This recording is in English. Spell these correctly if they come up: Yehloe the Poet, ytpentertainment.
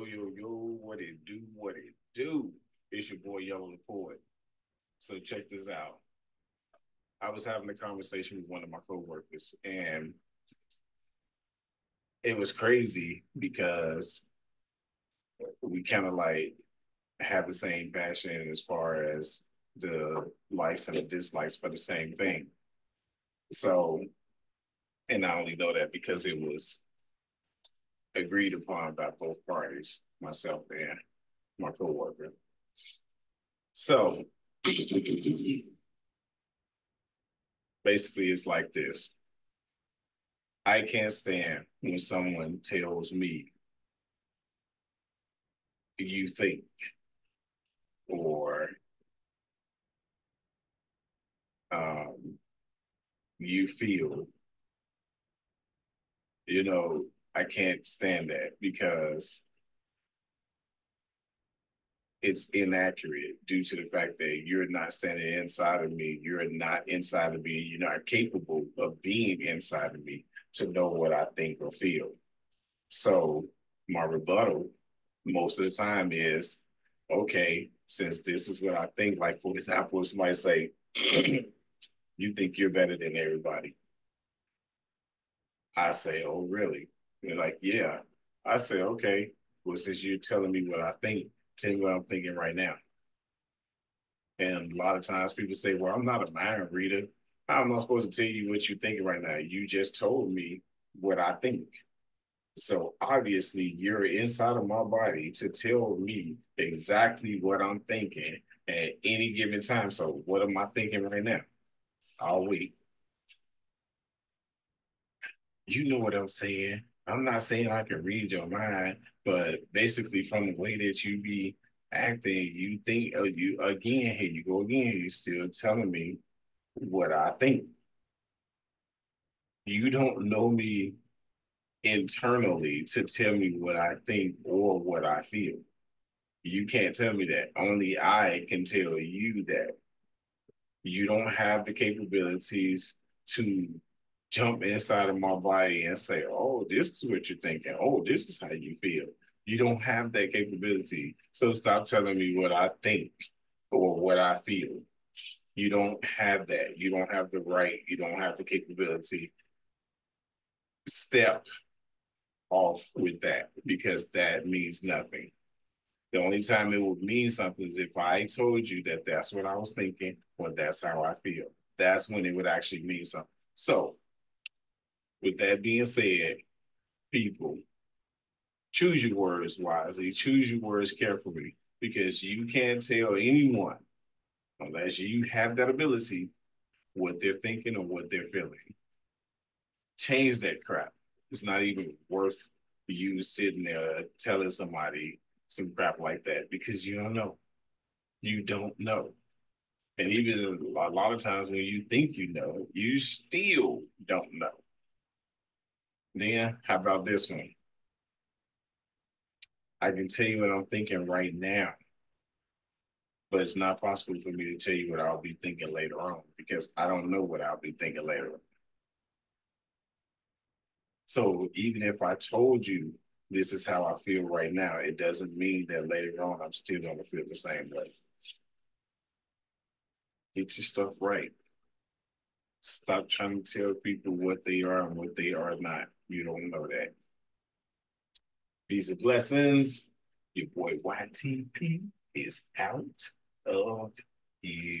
Yo, yo, yo, what it do, what it do. It's your boy, Yehloe the Poet. So check this out. I was having a conversation with one of my coworkers, and it was crazy because we kind of like have the same passion as far as the likes and the dislikes for the same thing. So, and I only know that because it was agreed upon by both parties, myself and my coworker. So basically it's like this. I can't stand when someone tells me you think, or you feel. You know, I can't stand that because it's inaccurate due to the fact that you're not standing inside of me. You're not inside of me. You're not capable of being inside of me to know what I think or feel. So my rebuttal most of the time is, okay, since this is what I think, like for example, somebody say, you think you're better than everybody. I say, oh, really? They're like, yeah. I say, okay, well, since you're telling me what I think, tell me what I'm thinking right now. And a lot of times people say, well, I'm not a mind reader. How am I supposed to tell you what you're thinking right now? You just told me what I think. So obviously you're inside of my body to tell me exactly what I'm thinking at any given time. So what am I thinking right now? I'll wait. You know what I'm saying. I'm not saying I can read your mind, but basically from the way that you be acting, you think, oh, you again, here you go again, you're still telling me what I think. You don't know me internally to tell me what I think or what I feel. You can't tell me that. Only I can tell you that. You don't have the capabilities to jump inside of my body and say, oh, this is what you're thinking. Oh, this is how you feel. You don't have that capability. So stop telling me what I think or what I feel. You don't have that. You don't have the right. You don't have the capability. Step off with that because that means nothing. The only time it would mean something is if I told you that that's what I was thinking or that's how I feel. That's when it would actually mean something. So with that being said, people, choose your words wisely. Choose your words carefully because you can't tell anyone unless you have that ability what they're thinking or what they're feeling. Change that crap. It's not even worth you sitting there telling somebody some crap like that because you don't know. You don't know. And even a lot of times when you think you know, you still don't know. Then, how about this one? I can tell you what I'm thinking right now, but it's not possible for me to tell you what I'll be thinking later on because I don't know what I'll be thinking later on. So even if I told you this is how I feel right now, it doesn't mean that later on I'm still going to feel the same way. Get your stuff right. Stop trying to tell people what they are and what they are not. You don't know that. Peace and blessings. Your boy YTP is out of here.